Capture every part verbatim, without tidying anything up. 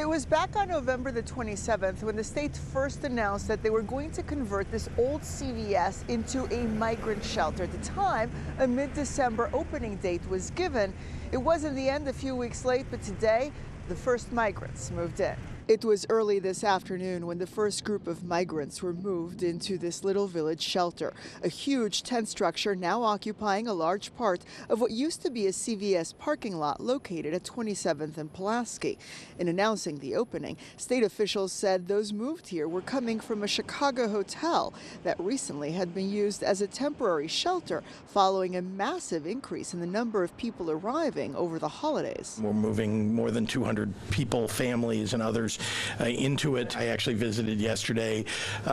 It was back on November the twenty-seventh when the state first announced that they were going to convert this old C V S into a migrant shelter. At the time, a mid-December opening date was given. It was in the end a few weeks late, but today, the first migrants moved in. It was early this afternoon when the first group of migrants were moved into this Little Village shelter, a huge tent structure now occupying a large part of what used to be a C V S parking lot located at twenty-seventh and Pulaski. In announcing the opening, state officials said those moved here were coming from a Chicago hotel that recently had been used as a temporary shelter following a massive increase in the number of people arriving over the holidays. We're moving more than two hundred people, families, and others Uh, into it. I actually visited yesterday.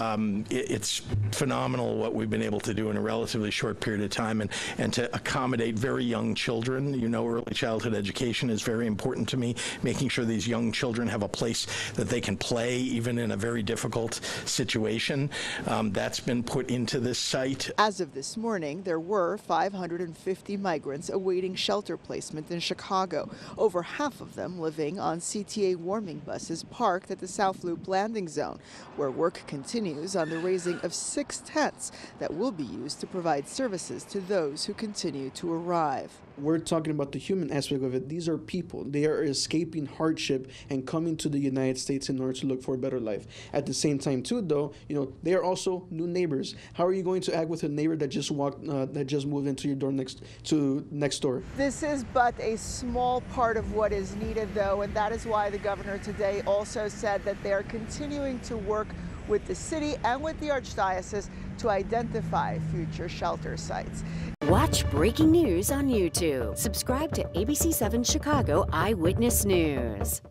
Um, it, it's phenomenal what we've been able to do in a relatively short period of time, and, and to accommodate very young children. You know, early childhood education is very important to me, making sure these young children have a place that they can play even in a very difficult situation. Um, that's been put into this site. As of this morning, there were five hundred fifty migrants awaiting shelter placement in Chicago, over half of them living on C T A warming buses parked at the South Loop Landing Zone, where work continues on the raising of six tents that will be used to provide services to those who continue to arrive. We're talking about the human aspect of it. These are people. They are escaping hardship and coming to the United States in order to look for a better life. At the same time, too, though, you know, they are also new neighbors. How are you going to act with a neighbor that just walked, uh, that just moved into your door next to next door? This is but a small part of what is needed, though, and that is why the governor today also said that they are continuing to work with the city and with the Archdiocese to identify future shelter sites. Watch breaking news on YouTube. Subscribe to A B C seven Chicago Eyewitness News.